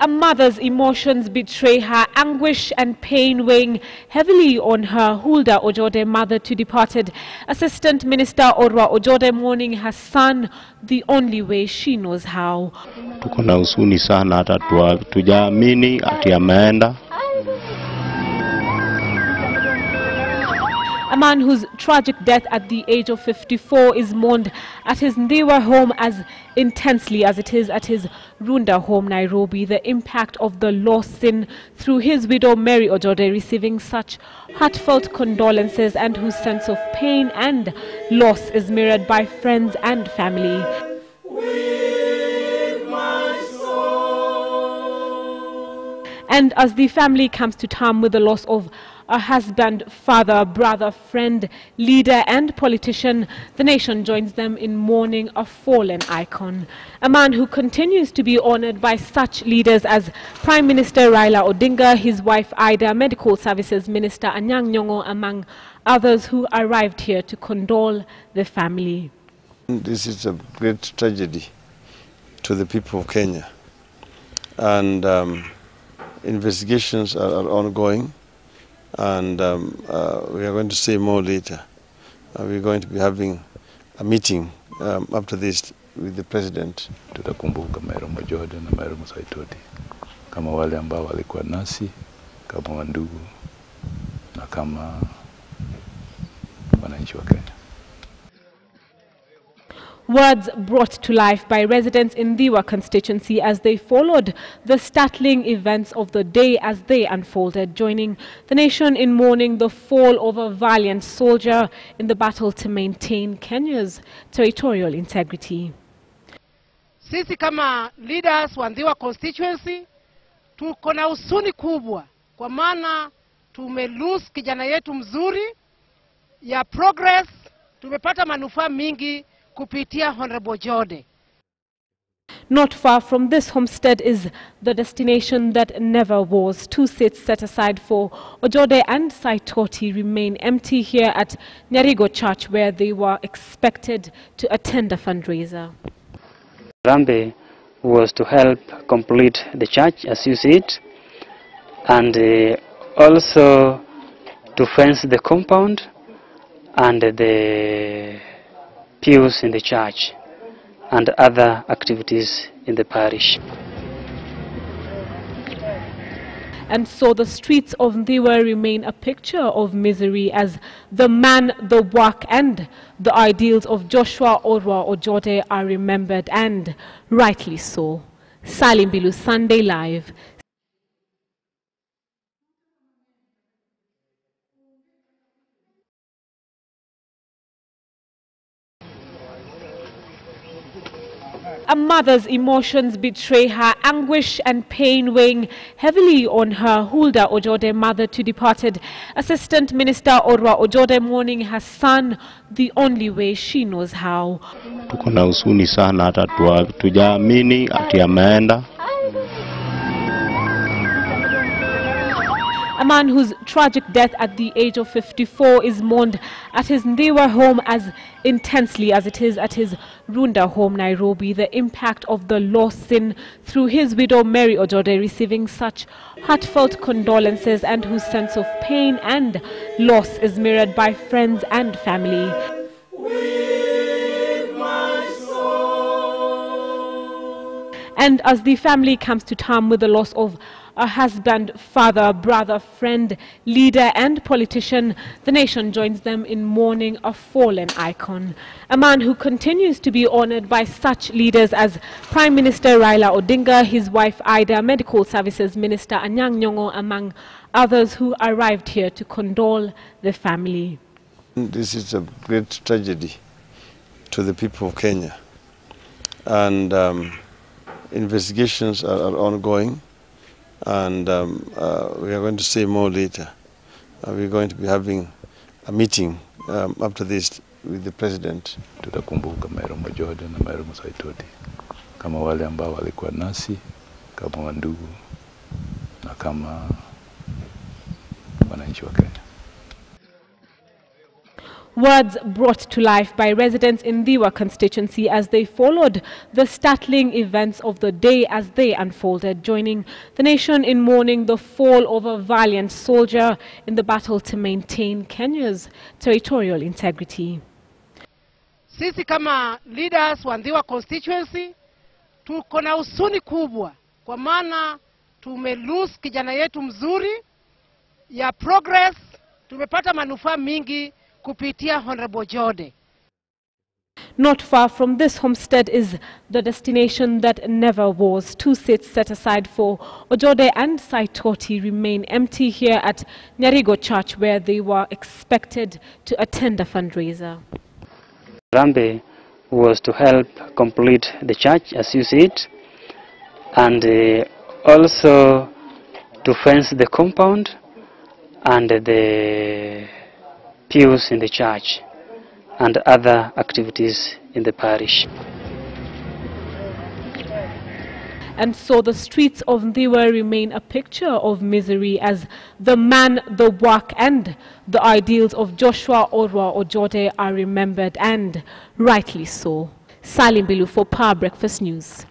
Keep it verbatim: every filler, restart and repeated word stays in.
A mother's emotions betray her, anguish and pain weighing heavily on her. Hulda Ojode, mother to departed Assistant Minister Orwa Ojode, mourning her son the only way she knows how. Tuko na huzuni sana, hata tujaamini ati ameenda. A man whose tragic death at the age of fifty-four is mourned at his Ndhiwa home as intensely as it is at his Runda home, Nairobi. The impact of the loss seen through his widow Mary Ojode receiving such heartfelt condolences, and whose sense of pain and loss is mirrored by friends and family. And as the family comes to terms with the loss of a husband, father, brother, friend, leader and politician, the nation joins them in mourning a fallen icon. A man who continues to be honoured by such leaders as Prime Minister Raila Odinga, his wife Ida, Medical Services Minister Anyang Nyongo, among others who arrived here to condole the family. This is a great tragedy to the people of Kenya, and um, investigations are, are ongoing. And um, uh, we are going to say more later. Uh, we're going to be having a meeting um, after this with the president. Tutakumbuka Mary Ojode na Mary Saitoti kama wale ambao walikuwa nasi kama ndugu na kama wananchi wa Kenya. Words brought to life by residents in Ndhiwa constituency as they followed the startling events of the day as they unfolded, joining the nation in mourning the fall of a valiant soldier in the battle to maintain Kenya's territorial integrity. Sisi kama leaders wa Ndhiwa constituency tuko na huzuni kubwa kwa maana tumelose kijana yetu mzuri ya progress, tumepata manufaa mingi kupitia Honorable Ojode. Not far from this homestead is the destination that never was. Two seats set aside for Ojode and Saitoti remain empty here at Nyarigo Church, where they were expected to attend a fundraiser. Rambe was to help complete the church as you see it, and uh, also to fence the compound and the pews in the church and other activities in the parish. And so the streets of Ndhiwa remain a picture of misery as the man, the work and the ideals of Joshua Orwa Ojode are remembered, and rightly so. Salim Bilu, Sunday Live. A mother's emotions betray her, anguish and pain weighing heavily on her. Hulda Ojode, mother to departed Assistant Minister Orwa Ojode, mourning her son the only way she knows how. Tuko na huzuni sana, hata tujaamini ati ameenda. A man whose tragic death at the age of fifty-four is mourned at his Ndhiwa home as intensely as it is at his Runda home, Nairobi. The impact of the loss seen through his widow Mary Ojode receiving such heartfelt condolences, and whose sense of pain and loss is mirrored by friends and family. And as the family comes to terms with the loss of a husband, father, brother, friend, leader and politician, the nation joins them in mourning a fallen icon. A man who continues to be honoured by such leaders as Prime Minister Raila Odinga, his wife Ida, Medical Services Minister Anyang Nyongo, among others who arrived here to condole the family. This is a great tragedy to the people of Kenya, and um, investigations are, are ongoing. And um, uh, we are going to say more later. Uh, we're going to be having a meeting um, after this with the president. Tutakumbuka Mary Ojode na Mary Saitoti kama wale ambao walikuwa nasi kama ndugu na kama wananchi wa Kenya. words brought to life by residents in Ndhiwa constituency as they followed the startling events of the day as they unfolded, joining the nation in mourning the fall of a valiant soldier in the battle to maintain Kenya's territorial integrity. Sisi kama leaders wa Ndhiwa constituency tuko na huzuni kubwa kwa maana tumelose kijana yetu mzuri ya progress. Tumepata manufaa mingi kupitia Honorable Ojode. Not far from this homestead is the destination that never was. Two seats set aside for Ojode and Saitoti remain empty here at Nyarigo Church, where they were expected to attend a fundraiser. Rambe was to help complete the church as you see it, and uh, also to fence the compound and the pews in the church and other activities in the parish. And so the streets of Ndhiwa remain a picture of misery as the man, the work and the ideals of Joshua Orwa Ojode are remembered, and rightly so. Salim Bilu for Power Breakfast News.